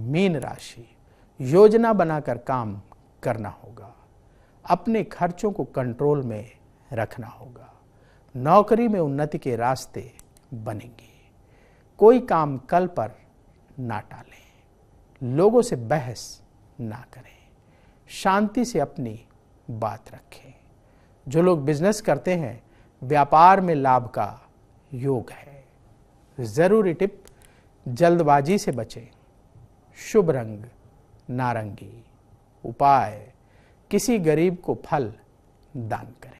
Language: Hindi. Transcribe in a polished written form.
मीन राशि, योजना बनाकर काम करना होगा, अपने खर्चों को कंट्रोल में रखना होगा, नौकरी में उन्नति के रास्ते बनेंगे। कोई काम कल पर ना टालें, लोगों से बहस ना करें, शांति से अपनी बात रखें। जो लोग बिजनेस करते हैं, व्यापार में लाभ का योग है। ज़रूरी टिप, जल्दबाजी से बचें। शुभ रंग नारंगी। उपाय, किसी गरीब को फल दान करें।